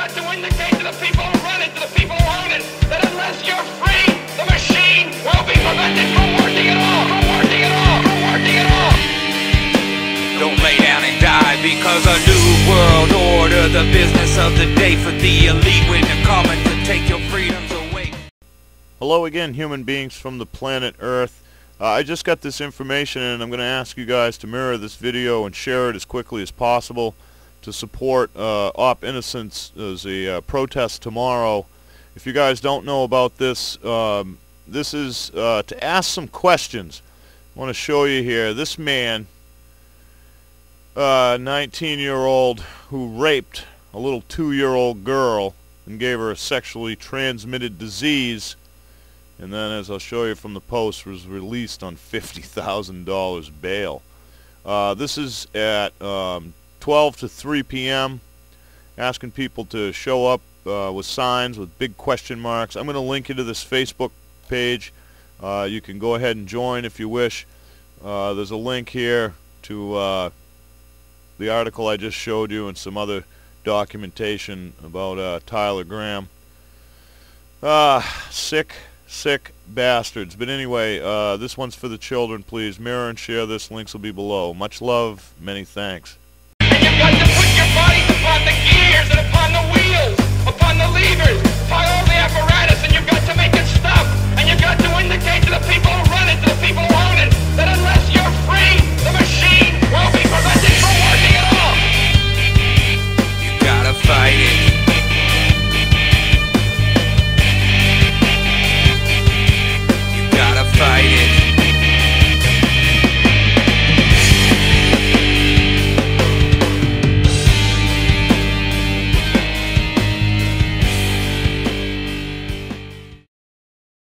got to indicate to the people who run it, to the people who own it, that unless you're free, the machine will be prevented from working at all, from working at all, from working at all. Don't lay down and die because a new world order, the business of the day for the elite when they're coming to take your freedoms away. Hello again, human beings from the planet Earth. I just got this information and I'm going to ask you guys to mirror this video and share it as quickly as possible to support Op Innocence as a protest tomorrow. If you guys don't know about this, this is to ask some questions. I want to show you here. This man, 19-year-old, who raped a little 2-year-old girl and gave her a sexually transmitted disease. And then, as I'll show you from the post, was released on $50,000 bail. This is at 12 to 3 p.m. asking people to show up with signs with big question marks. I'm going to link you to this Facebook page. You can go ahead and join if you wish. There's a link here to the article I just showed you and some other documentation about Tyler Graham. Sick bastards. But anyway, this one's for the children. Please mirror and share this. Links will be below. Much love, many thanks.